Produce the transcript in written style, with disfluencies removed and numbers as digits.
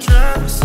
dress.